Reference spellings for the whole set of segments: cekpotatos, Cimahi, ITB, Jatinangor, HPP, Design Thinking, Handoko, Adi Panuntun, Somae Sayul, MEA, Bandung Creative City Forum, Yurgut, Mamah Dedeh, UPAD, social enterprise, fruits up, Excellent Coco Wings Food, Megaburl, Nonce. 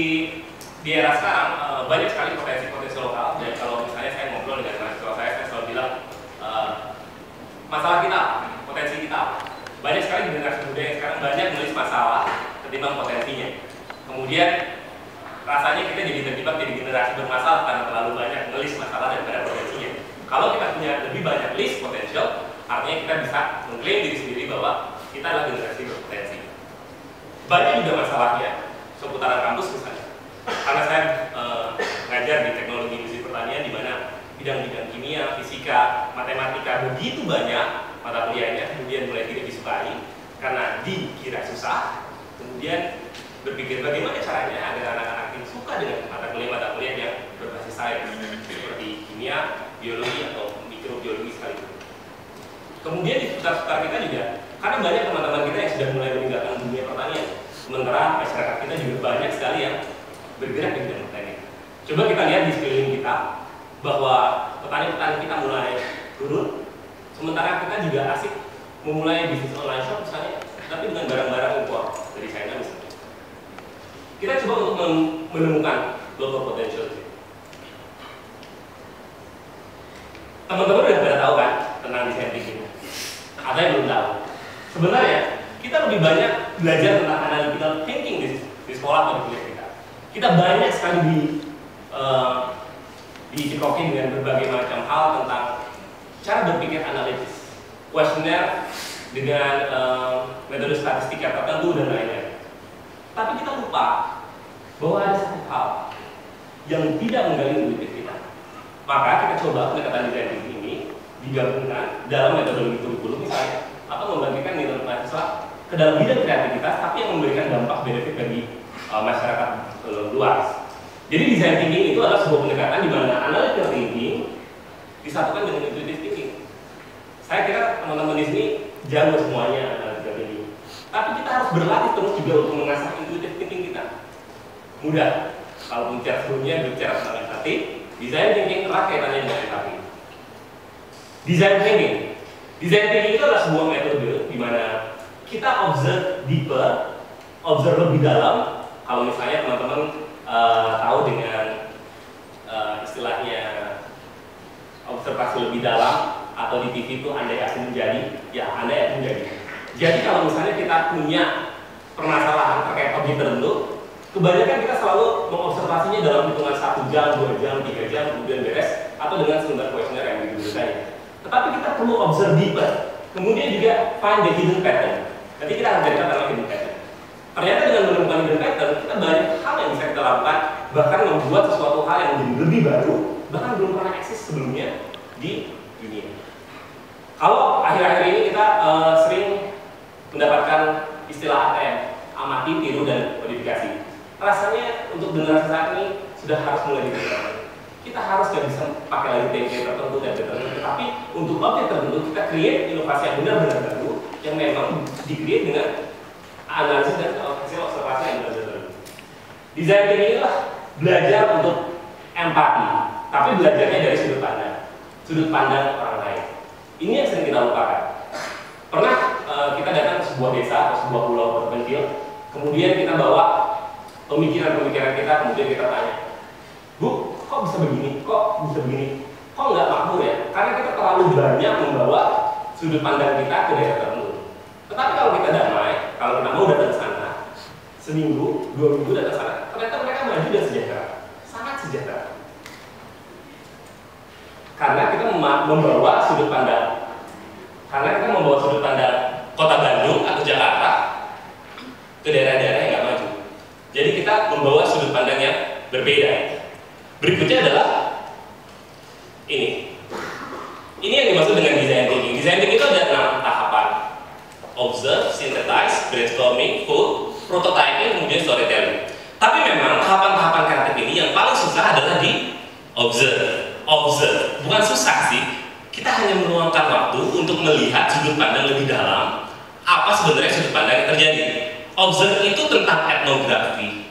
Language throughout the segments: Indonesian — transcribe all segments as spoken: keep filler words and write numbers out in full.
Di, di era sekarang uh, banyak sekali potensi-potensi lokal, dan kalau misalnya saya ngobrol dengan mahasiswa saya, saya selalu bilang uh, masalah kita, potensi kita. Banyak sekali generasi muda yang sekarang banyak menulis masalah ketimbang potensinya. Kemudian rasanya kita jadi terjebak jadi generasi bermasalah karena terlalu banyak menulis masalah daripada potensinya. Kalau kita punya lebih banyak list potensial, artinya kita bisa mengklaim diri sendiri bahwa kita adalah generasi berpotensi. Banyak juga masalahnya seputaran kampus misalnya, karena saya eh, ngajar di teknologi industri pertanian di mana bidang-bidang kimia, fisika, matematika begitu banyak mata kuliahnya, kemudian mulai tidak disukai karena dikira susah, kemudian berpikir bagaimana caranya agar anak-anak ini suka dengan mata kuliah-mata kuliah yang berbasis sains seperti kimia, biologi atau mikrobiologi sekalipun. Kemudian di seputar-seputar kita juga, karena banyak teman-teman kita yang sudah mulai meninggalkan dunia pertanian, sementara masyarakat kita juga banyak sekali yang bergerak di bidang pertanian. Coba kita lihat di sekeliling kita bahwa petani-petani kita mulai turun, sementara kita juga asik memulai bisnis online shop misalnya, tapi bukan barang-barang impor dari China misalnya. Kita coba untuk menemukan local potential. Teman-teman udah pada tahu kan tentang design thinking? Ada yang belum tahu? Sebenarnya kita lebih banyak belajar tentang analytical thinking di, di sekolah atau di kuliah kita. Kita banyak sekali di uh, dicekokin dengan berbagai macam hal tentang cara berpikir analitis, kuesioner dengan uh, metode statistika tertentu dan lain-lain. Tapi kita lupa bahwa ada satu hal yang tidak menggali intuitif kita. Maka kita coba pendekatan design thinking ini digabungkan dalam metodologi kurikulum misalnya, atau membagikan nilai mahasiswa ke dalam bidang kreativitas, tapi yang memberikan dampak benefit bagi uh, masyarakat uh, luas. Jadi design thinking itu adalah sebuah pendekatan di mana analytical thinking disatukan dengan intuitive thinking. Saya kira teman-teman di sini jago semuanya analytical thinking, tapi kita harus berlatih terus juga untuk mengasah intuitive thinking kita. Mudah, kalau bicara sebelumnya bicara tentang empati, design thinking rakaitannya dengan empati. Design thinking, design thinking itu adalah sebuah metode di mana kita observe deeper, observe lebih dalam. Kalau misalnya teman-teman uh, tahu dengan uh, istilahnya observasi lebih dalam, atau di T V itu andai akan menjadi, ya andai akan menjadi. Jadi kalau misalnya kita punya permasalahan terkait objek tertentu, kebanyakan kita selalu mengobservasinya dalam hitungan satu jam, dua jam, tiga jam, kemudian beres, atau dengan sumber kuesioner yang diberikan. Tetapi kita perlu observe deeper, kemudian juga find the hidden pattern. Nanti kita akan cerita tentang hidden pattern. Ternyata dengan menemukan hidden pattern, kita banyak hal yang bisa kita lakukan, bahkan membuat sesuatu hal yang menjadi lebih baru, bahkan belum pernah eksis sebelumnya di dunia. Kalau akhir-akhir ini kita uh, sering mendapatkan istilah A T M, amati, tiru, dan modifikasi. Rasanya untuk generasi saat ini sudah harus mulai digunakan. Kita harus nggak bisa pakai lagi teknik tertentu dan tertentu, tetapi untuk objek tertentu kita create inovasi yang benar-benar baru yang memang di-create dengan analisis dan observasi yang benar-benar. Design thinking inilah belajar untuk empati, tapi belajarnya dari sudut pandang, sudut pandang orang lain. Ini yang sering kita lupakan. Pernah uh, kita datang ke sebuah desa atau sebuah pulau terpencil, kemudian kita bawa pemikiran-pemikiran kita, kemudian kita tanya, Bu, kok bisa begini, kok bisa begini, kok nggak makmur ya? Karena kita terlalu banyak membawa sudut pandang kita ke daerah tertentu. Tetapi kalau kita damai, kalau kita mau datang ke sana, seminggu, dua minggu datang ke sana, ternyata mereka maju dan sejahtera, sangat sejahtera. Karena kita membawa sudut pandang, karena kita membawa sudut pandang kota Bandung atau Jakarta ke daerah-daerah yang nggak maju. Jadi kita membawa sudut pandang yang berbeda. Berikutnya adalah ini. Ini yang dimaksud dengan design thinking. Design thinking itu ada enam tahapan: observe, synthesize, brainstorming, full, prototyping, kemudian storytelling. Tapi memang tahapan-tahapan kreatif ini yang paling susah adalah di observe. Observe bukan susah sih. Kita hanya meluangkan waktu untuk melihat sudut pandang lebih dalam apa sebenarnya sudut pandang yang terjadi. Observe itu tentang etnografi.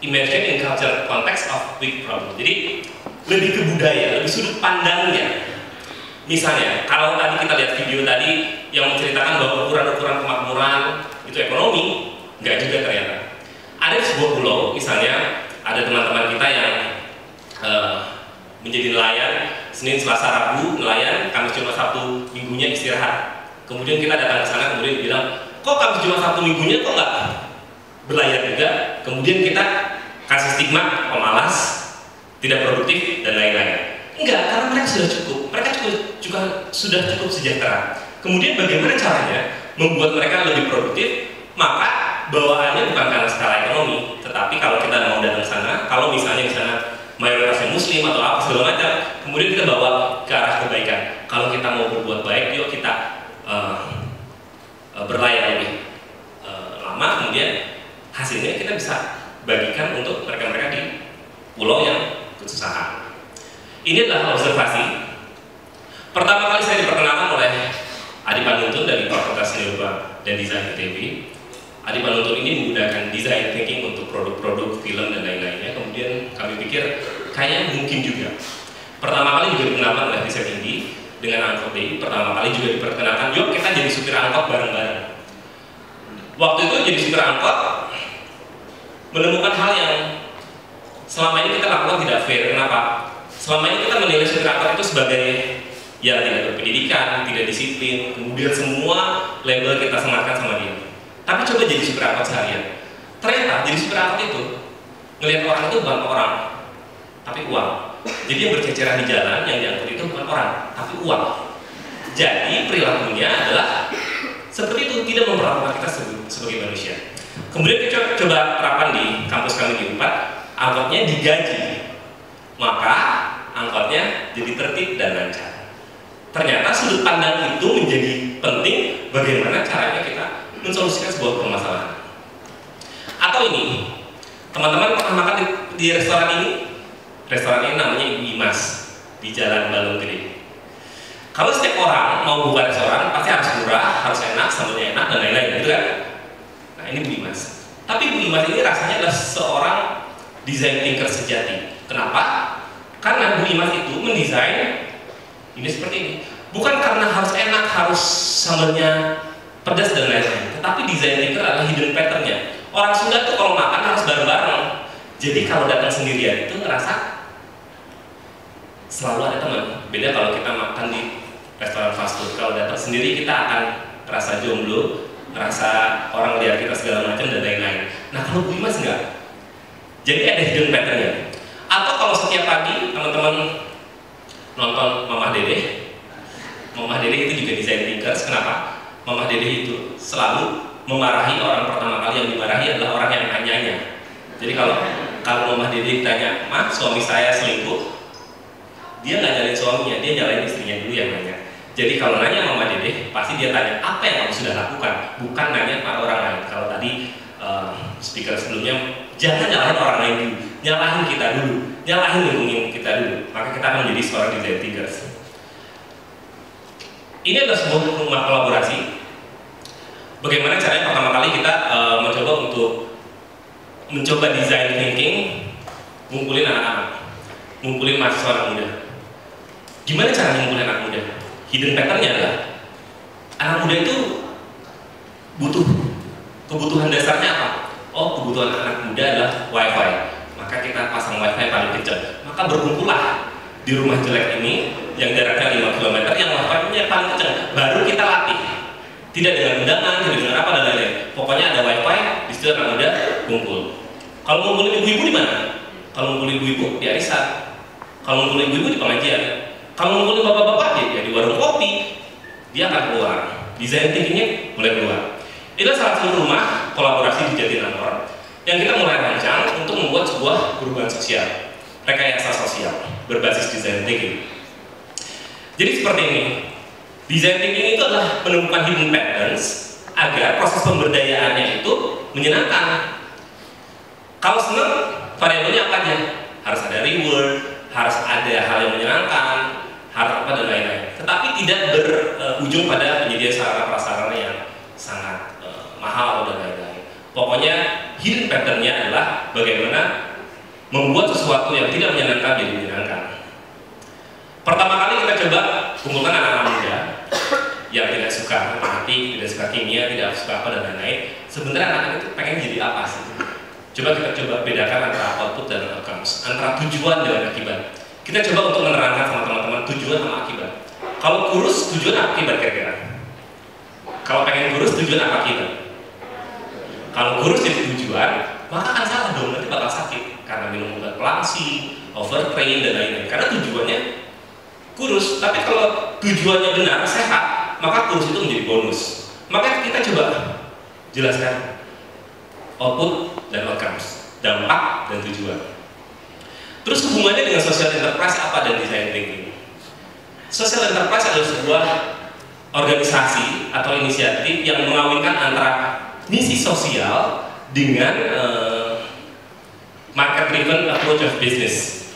Immersion in cultural context of big problem. Jadi lebih ke budaya, lebih sudut pandangnya. Misalnya, kalau tadi kita lihat video tadi yang menceritakan bahwa ukuran-ukuran kemakmuran itu ekonomi, nggak juga ternyata. Ada sebuah pulau, misalnya ada teman-teman kita yang uh, menjadi nelayan, Senin, Selasa, Rabu nelayan, Kamis, Jumat, Sabtu minggunya istirahat. Kemudian kita datang ke sana, kemudian bilang, kok Kamis, Jumat, Sabtu minggunya kok nggak berlayar juga? Kemudian kita kasih stigma pemalas, tidak produktif dan lain-lain. Enggak, karena mereka sudah cukup, mereka cukup, juga sudah cukup sejahtera. Kemudian bagaimana caranya membuat mereka lebih produktif? Maka bawaannya bukan karena skala ekonomi, tetapi kalau kita mau datang sana, kalau misalnya di sana mayoritasnya muslim atau apa segala macam, kemudian kita bawa ke arah kebaikan. Kalau kita mau berbuat baik, yuk kita uh, berlayar lebih uh, lama, kemudian hasilnya kita bisa bagikan untuk mereka-mereka di pulau yang kesusahan. Ini adalah observasi. Pertama kali saya diperkenalkan oleh Adi Panuntun dari Fakultas Seni Rupa dan Desain I T B. Adi Panuntun ini menggunakan design thinking untuk produk-produk film dan lain-lainnya. Kemudian kami pikir kayaknya mungkin juga. Pertama kali juga dikenalkan oleh riset ini dengan angkot D I. Pertama kali juga diperkenalkan, yuk kita jadi supir angkot bareng-bareng. Waktu itu jadi supir angkot menemukan hal yang selama ini kita lakukan tidak fair. Kenapa? Selama ini kita menilai supir angkot itu sebagai yang tidak berpendidikan, tidak disiplin, kemudian semua label kita sematkan sama dia. Tapi coba jadi supir angkot seharian. Ternyata jadi supir angkot itu ngelihat orang itu bukan orang, tapi uang. Jadi yang berceceran di jalan yang diangkut itu bukan orang, tapi uang. Jadi perilakunya adalah seperti itu, tidak memperlakukan kita sebagai manusia. Kemudian kita coba terapkan di kampus kami di U P A D, angkotnya digaji, maka angkotnya jadi tertib dan lancar. Ternyata sudut pandang itu menjadi penting. Bagaimana caranya kita mensolusikan sebuah permasalahan. Atau ini, teman-teman pernah makan di, di restoran ini? Restoran ini namanya Ibu Mas di Jalan Bandung Creative. Kalau setiap orang mau buka restoran pasti harus murah, harus enak, sambalnya enak dan lain-lain, gitu kan? Nah ini Ibu Mas. Tapi Ibu Mas ini rasanya adalah seorang design thinker sejati. Kenapa? Karena Ibu Mas itu mendesain ini seperti ini. Bukan karena harus enak, harus sambalnya pedas dan lain-lain, tetapi desain thinker adalah hidden patternnya. Orang Sunda tuh kalau makan harus bareng-bareng. Jadi kalau datang sendirian itu ngerasa selalu ada teman. Beda kalau kita makan di restoran fast food. Kalau datang sendiri kita akan ngerasa jomblo, ngerasa orang lihat kita segala macam dan lain-lain. Nah kalau Bu Imas enggak. Jadi ada hidden patternnya. Atau kalau setiap pagi teman-teman nonton Mamah Dedeh, Mamah Dedeh itu juga desain thinkers. Kenapa? Mamah Dedeh itu selalu memarahi orang. Pertama kali yang dimarahi adalah orang yang nanyanya. Jadi kalau kalau Mamah Dedeh tanya, "Mah, suami saya selingkuh," dia nggak nyalain suaminya, dia nyalain istrinya dulu yang nanya. Jadi kalau nanya Mamah Dedeh, pasti dia tanya apa yang kamu sudah lakukan, bukan nanya pada orang lain. Kalau tadi uh, speaker sebelumnya, jangan nyalahin orang lain dulu, nyalahin kita dulu, nyalahin lingkungan kita dulu. Maka kita akan menjadi seorang design thinkers. Ini adalah sebuah rumah kolaborasi. Bagaimana caranya pertama kali kita uh, mencoba untuk mencoba design thinking, ngumpulin anak-anak, ngumpulin mahasiswa anak muda. Gimana caranya ngumpulin anak muda? Hidden patternnya adalah anak muda itu butuh, kebutuhan dasarnya apa? Oh, kebutuhan anak muda adalah wifi. Maka kita pasang wifi paling kecil. Maka berkumpullah di rumah jelek ini yang jaraknya lima kilometer, yang wifi-nya paling kencang, baru kita latih. Tidak dengan undangan, tidak dengan apa dan lain-lain. Pokoknya ada wifi, di situ anak muda kumpul. Kalau ngumpulin ibu-ibu di mana? Kalau ngumpulin ibu-ibu di arisan. Kalau ngumpulin ibu-ibu di pengajian. Kalau ngumpulin bapak-bapak ya di warung kopi. Dia akan keluar. Design thinking-nya mulai keluar. Itulah salah satu rumah kolaborasi di Jatinangor yang kita mulai rancang untuk membuat sebuah perubahan sosial, rekayasa sosial berbasis design thinking. Jadi seperti ini, design thinking itu adalah menemukan hidden patterns agar proses pemberdayaannya itu menyenangkan. Kalau senang, variabelnya apa aja? Harus ada reward, harus ada hal yang menyenangkan, harus apa dan lain-lain. Tetapi tidak berujung uh, pada penyediaan sarana-prasarana yang sangat uh, mahal dan lain-lain. Pokoknya hidden patternnya adalah bagaimana membuat sesuatu yang tidak menyenangkan jadi menyenangkan. Pertama kali kita coba kumpulkan anak-anak muda yang tidak suka matematika, tidak suka kimia, tidak suka apa dan lain-lain. Sebenarnya anak-anak itu pengen jadi apa sih? Coba kita coba bedakan antara output dan outcomes, antara tujuan dan akibat. Kita coba untuk menerangkan sama teman-teman tujuan sama akibat. Kalau kurus, tujuan apa akibat kira-kira? Kalau pengen kurus, tujuan apa akibat? Kalau kurus jadi tujuan, maka akan salah dong, nanti bakal sakit karena minum obat pelasi, overtrain dan lain-lain. Karena tujuannya kurus, tapi kalau tujuannya benar, sehat, maka kurus itu menjadi bonus. Maka kita coba jelaskan output dan outcomes, dampak dan tujuan. Terus hubungannya dengan social enterprise apa dan design thinking? Social enterprise adalah sebuah organisasi atau inisiatif yang mengawinkan antara misi sosial dengan uh, market-driven approach of business.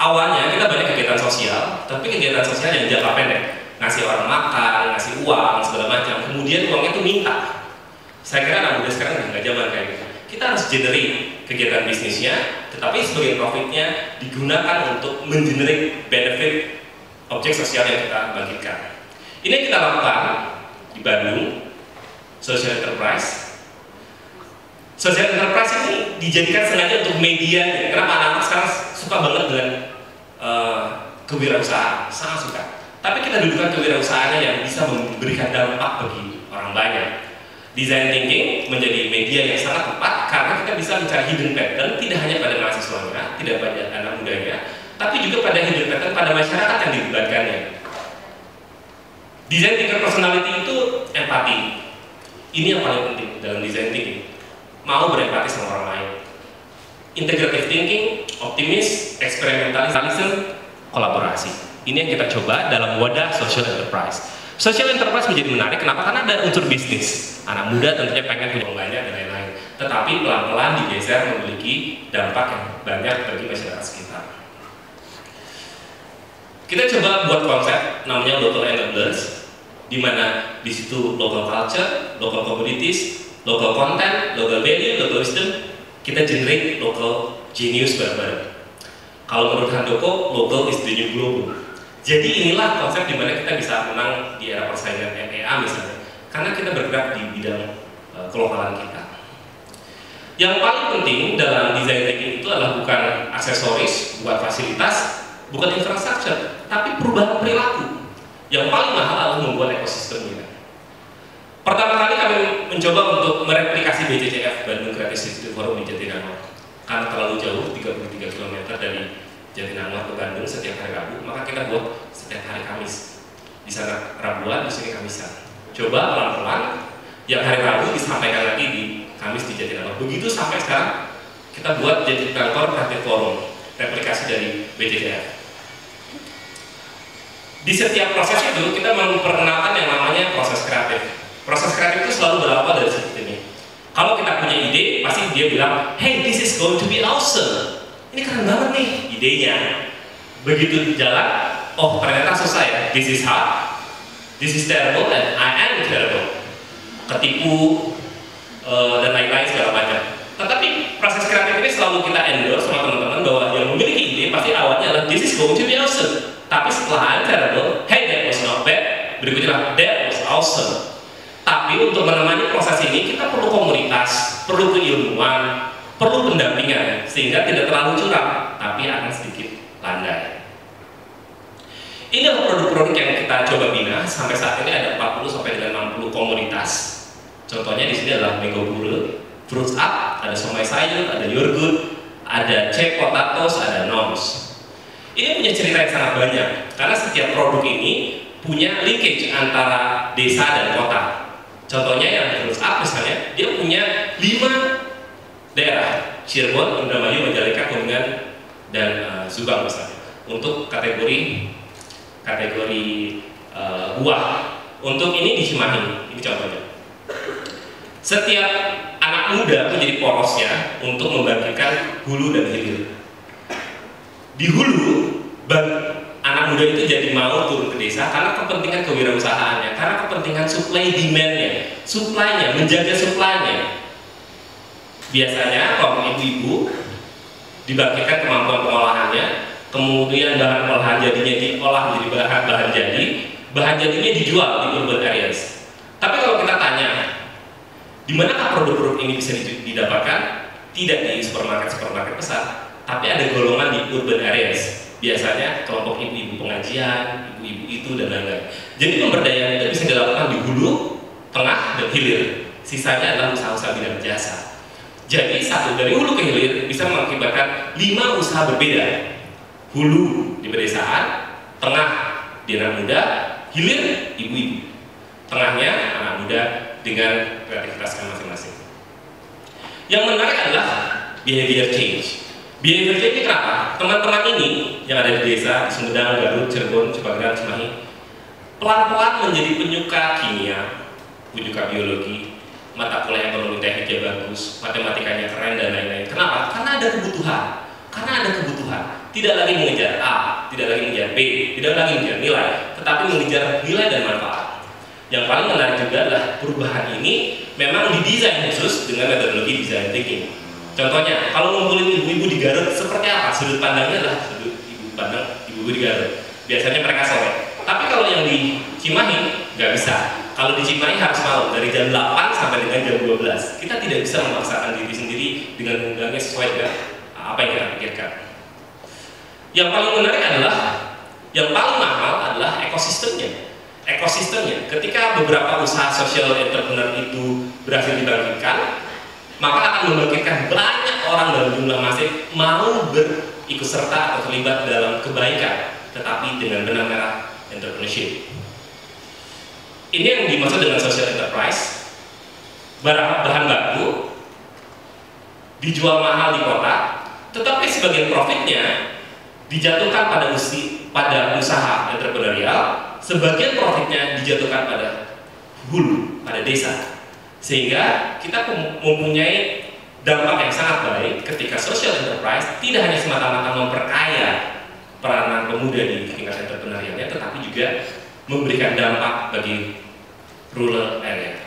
Awalnya kita banyak kegiatan sosial, tapi kegiatan sosial yang jangka pendek, ngasih orang makan, ngasih uang, segala macam. Kemudian uangnya itu minta. Saya kira anak muda sekarang nggak zaman kayak gitu. Kita harus generate kegiatan bisnisnya, tetapi sebagian profitnya digunakan untuk mengenerate benefit objek sosial yang kita bagikan. Ini kita lakukan di Bandung, social enterprise. Social enterprise ini dijadikan sengaja untuk media. Kenapa anak-anak sekarang suka banget dengan uh, kewirausahaan, sangat suka. Tapi kita dudukan kewirausahaannya yang bisa memberikan dampak bagi orang banyak. Design thinking menjadi media yang sangat tepat karena kita bisa mencari hidden pattern tidak hanya pada mahasiswanya, tidak pada anak mudanya, tapi juga pada hidden pattern pada masyarakat yang dilibatkannya. Design thinking personality itu empati. Ini yang paling penting dalam design thinking. Mau berempati sama orang lain. Integrative thinking, optimis, eksperimentalisme, kolaborasi. Ini yang kita coba dalam wadah social enterprise. Social enterprise menjadi menarik, kenapa? Karena ada unsur bisnis. Anak muda tentunya pengen punya banyak dan lain-lain. Tetapi pelan-pelan digeser memiliki dampak yang banyak bagi masyarakat sekitar. Kita coba buat konsep namanya local enablers, di mana di situ local culture, local communities, local content, local value, local wisdom. Kita generate local genius bareng-bareng. Kalau menurut Handoko, local is the new global. Jadi inilah konsep dimana kita bisa menang di era persaingan M E A misalnya, karena kita bergerak di bidang uh, kelokalan kita. Yang paling penting dalam design thinking itu adalah bukan aksesoris, bukan fasilitas, bukan infrastruktur, tapi perubahan perilaku. Yang paling mahal adalah membuat ekosistemnya. Pertama kali kami mencoba untuk mereplikasi B C C F Bandung Creative City Forum di Jatinangor, karena terlalu jauh tiga puluh tiga kilometer dari Jatinangor ke Bandung setiap hari Rabu, maka kita buat setiap hari Kamis. Di sana Rabuan, di sini Kamisan. Coba pelan-pelan, yang hari Rabu disampaikan lagi di Kamis di Jatinangor. Begitu sampai sekarang, kita buat Jatinangor Creative Forum, replikasi dari B C D F. Di setiap proses itu, kita memperkenalkan yang namanya proses kreatif. Proses kreatif itu selalu berawal dari seperti ini. Kalau kita punya ide, pasti dia bilang, hey, this is going to be awesome. Ini keren banget nih idenya. Begitu jalan, oh ternyata susah ya. This is hard, this is terrible, and I am terrible. Ketipu uh, dan lain-lain segala macam. Tetapi proses kreatif ini selalu kita endorse sama teman-teman bahwa yang memiliki ide pasti awalnya adalah this is going to be awesome. Tapi setelah terrible, hey that was not bad. Berikutnya that was awesome. Tapi untuk menemani proses ini kita perlu komunitas, perlu keilmuan, perlu pendampingan, sehingga tidak terlalu curang, tapi akan sedikit landai. Ini adalah produk-produk yang kita coba bina. Sampai saat ini ada empat puluh sampai dengan enam puluh komunitas. Contohnya di sini adalah Megaburl, Fruits Up, ada Somae Sayul, ada Yurgut, ada Cekpotatos, ada Nonce. Ini punya cerita yang sangat banyak, karena setiap produk ini punya linkage antara desa dan kota. Contohnya yang Fruits Up misalnya, dia punya lima daerah, Cirebon, Indramayu, Majalengka, Kuningan, dan uh, Subang misalnya, untuk kategori kategori uh, buah. Untuk ini di Cimahi, ini contohnya. Setiap anak muda menjadi porosnya untuk membagikan hulu dan hilir. Di hulu, anak muda itu jadi mau turun ke desa karena kepentingan kewirausahaannya, karena kepentingan supply demand-nya, supply-nya, menjaga supply-nya. Biasanya kalau ibu-ibu dibagikan kemampuan pengolahannya, kemudian bahan olahan jadinya diolah menjadi bahan-bahan jadi, bahan jadinya dijual di urban areas. Tapi kalau kita tanya, Di manakah produk-produk ini bisa didapatkan? Tidak di supermarket-supermarket besar, tapi ada golongan di urban areas. Biasanya kelompok ibu-ibu pengajian, ibu-ibu itu, dan lain-lain. Jadi pemberdayaan itu bisa dilakukan di hulu, tengah, dan hilir. Sisanya adalah usaha-usaha bidang jasa. Jadi satu dari hulu ke hilir bisa mengakibatkan lima usaha berbeda. Hulu di pedesaan, tengah di anak muda, hilir ibu-ibu, tengahnya anak muda dengan kreativitasnya masing-masing. Yang menarik adalah behavior change. Behavior change ini kenapa? Teman-teman ini yang ada di desa, Sumedang, Garut, Cirebon, Cipagangan, Cimahi, pelan-pelan menjadi penyuka kimia, penyuka biologi, mata kuliah ekonomi tekniknya bagus, matematikanya keren, dan lain-lain. Kenapa? Karena ada kebutuhan. Karena ada kebutuhan. Tidak lagi mengejar A, tidak lagi mengejar B, tidak lagi mengejar nilai, tetapi mengejar nilai dan manfaat. Yang paling menarik juga adalah perubahan ini memang didesain khusus dengan metodologi design thinking. Contohnya, kalau ngumpulin ibu-ibu di Garut seperti apa? Sudut pandangnya adalah sudut ibu pandang ibu-ibu di Garut. Biasanya mereka sore. Tapi kalau yang di Cimahi nggak bisa. Kalau di Cimahi harus malam, dari jam delapan sampai dengan jam dua belas. Kita tidak bisa memaksakan diri sendiri dengan undangnya sesuai dengan apa yang kita pikirkan. Yang paling menarik adalah, yang paling mahal adalah ekosistemnya. Ekosistemnya, ketika beberapa usaha social entrepreneur itu berhasil dibangkitkan, maka akan membangkitkan banyak orang dalam jumlah masif mau berikut serta atau terlibat dalam kebaikan, tetapi dengan benang merah entrepreneurship. Ini yang dimaksud dengan social enterprise. Bahan baku dijual mahal di kota, tetapi sebagian profitnya dijatuhkan pada usi, pada usaha entrepreneurial. Sebagian profitnya dijatuhkan pada hulu, pada desa, sehingga kita mempunyai dampak yang sangat baik ketika social enterprise tidak hanya semata-mata memperkaya peranan pemuda di tingkat entrepreneurialnya, tetapi juga memberikan dampak bagi rural area.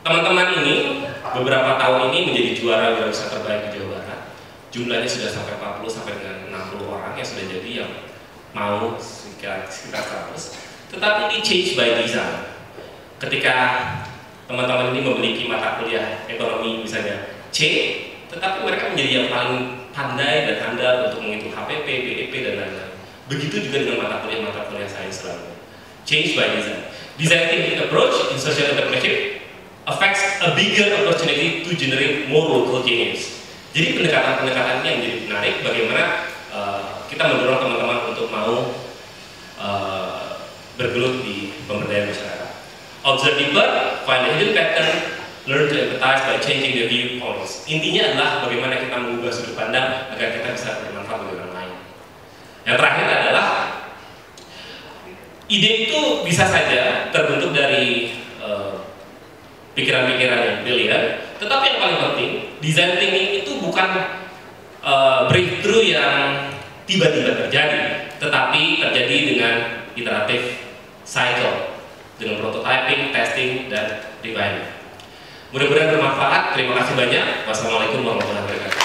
Teman-teman ini beberapa tahun ini menjadi juara wirausaha terbaik di Jawa Barat. Jumlahnya sudah sampai empat puluh sampai dengan enam puluh orang yang sudah jadi, yang mau sekitar seratus. Tetapi ini change by design. Ketika teman-teman ini memiliki mata kuliah ekonomi misalnya C, tetapi mereka menjadi yang paling pandai dan handal untuk menghitung H P P, B D P, dan lain-lain. Begitu juga dengan mata kuliah-mata kuliah sains lainnya. Change by design. Design thinking approach in social entrepreneurship affects a bigger opportunity to generate more local genius. Jadi pendekatan-pendekatannya yang menjadi menarik, bagaimana uh, kita mendorong teman-teman untuk mau uh, bergelut di pemberdayaan masyarakat. Observe deeper, find the hidden pattern, learn to empathize by changing the viewpoints. Intinya adalah bagaimana kita mengubah sudut pandang agar kita bisa bermanfaat bagi orang lain. Yang terakhir adalah ide itu bisa saja terbentuk dari pikiran-pikiran uh, yang brilian, tetapi yang paling penting, design thinking itu bukan uh, breakthrough yang tiba-tiba terjadi, tetapi terjadi dengan iteratif cycle, dengan prototyping, testing, dan refining. Mudah-mudahan bermanfaat. Terima kasih banyak. Wassalamualaikum warahmatullahi wabarakatuh.